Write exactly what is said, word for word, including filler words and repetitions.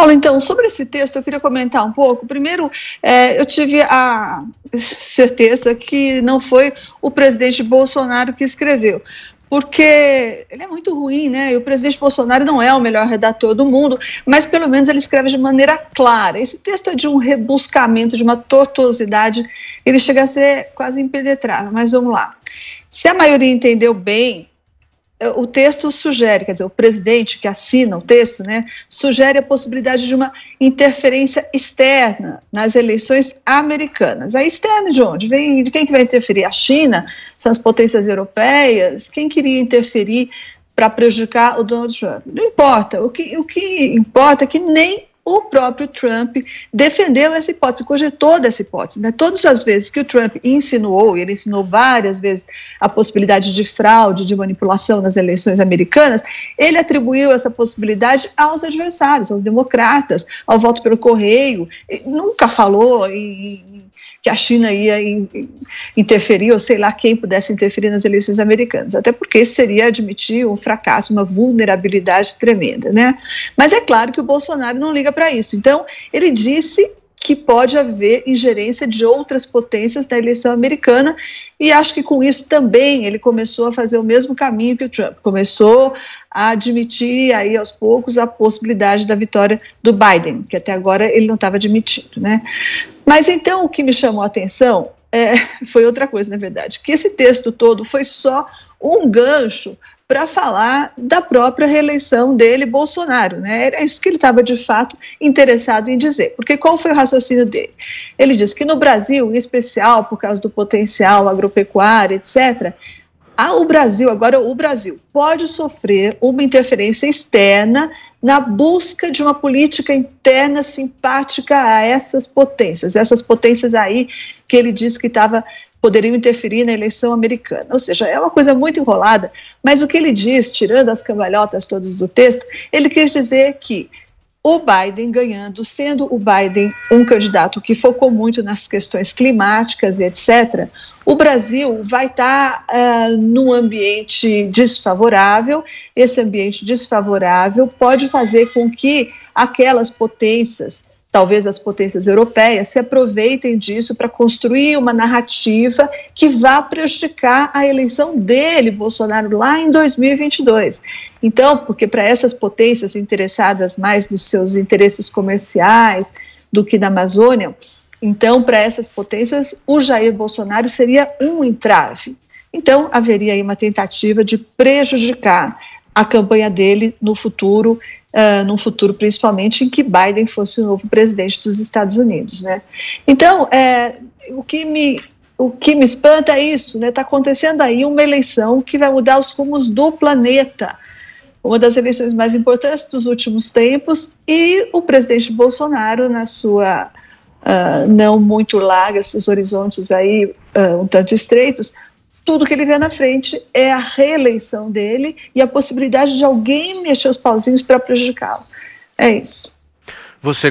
Paulo, então, sobre esse texto, eu queria comentar um pouco. Primeiro, é, eu tive a certeza que não foi o presidente Bolsonaro que escreveu, porque ele é muito ruim, né? E o presidente Bolsonaro não é o melhor redator do mundo, mas pelo menos ele escreve de maneira clara. Esse texto é de um rebuscamento, de uma tortuosidade, ele chega a ser quase impenetrável, mas vamos lá. Se a maioria entendeu bem, o texto sugere, quer dizer, o presidente que assina o texto, né, sugere a possibilidade de uma interferência externa nas eleições americanas. A externa de onde? Vem, quem que vai interferir? A China? São as potências europeias? Quem queria interferir para prejudicar o Donald Trump? Não importa. O que, o que importa é que nem o próprio Trump defendeu essa hipótese, cogitou dessa hipótese, né? Todas as vezes que o Trump insinuou, e ele insinuou várias vezes a possibilidade de fraude, de manipulação nas eleições americanas, ele atribuiu essa possibilidade aos adversários, aos democratas, ao voto pelo Correio, ele nunca falou em que a China ia in, interferir, ou sei lá quem pudesse interferir nas eleições americanas, até porque isso seria admitir um fracasso, uma vulnerabilidade tremenda, né? Mas é claro que o Bolsonaro não liga para isso, então ele disse que pode haver ingerência de outras potências na eleição americana, e acho que com isso também ele começou a fazer o mesmo caminho que o Trump, começou a admitir aí aos poucos a possibilidade da vitória do Biden, que até agora ele não estava admitindo, né? Mas então o que me chamou a atenção é, foi outra coisa, na verdade, que esse texto todo foi só um gancho para falar da própria reeleição dele, Bolsonaro, né? Era isso que ele estava, de fato, interessado em dizer. Porque qual foi o raciocínio dele? Ele disse que no Brasil, em especial por causa do potencial agropecuário, etcétera, ah, o Brasil, agora o Brasil, pode sofrer uma interferência externa na busca de uma política interna simpática a essas potências, essas potências aí que ele disse que estava... poderiam interferir na eleição americana, ou seja, é uma coisa muito enrolada, mas o que ele diz, tirando as cambalhotas todas do texto, ele quis dizer que o Biden ganhando, sendo o Biden um candidato que focou muito nas questões climáticas e etcétera, o Brasil vai estar uh, num ambiente desfavorável, esse ambiente desfavorável pode fazer com que aquelas potências, talvez as potências europeias, se aproveitem disso para construir uma narrativa que vá prejudicar a eleição dele, Bolsonaro, lá em dois mil e vinte e dois. Então, porque para essas potências interessadas mais nos seus interesses comerciais do que na Amazônia, então, para essas potências, o Jair Bolsonaro seria um entrave. Então, haveria aí uma tentativa de prejudicar a campanha dele no futuro, Uh, num futuro principalmente em que Biden fosse o novo presidente dos Estados Unidos, né? Então, é, o que me, o que me espanta é isso, né? Está acontecendo aí uma eleição que vai mudar os rumos do planeta, uma das eleições mais importantes dos últimos tempos, e o presidente Bolsonaro, na sua uh, não muito larga, esses horizontes aí uh, um tanto estreitos, tudo que ele vê na frente é a reeleição dele e a possibilidade de alguém mexer os pauzinhos para prejudicá-lo. É isso. Você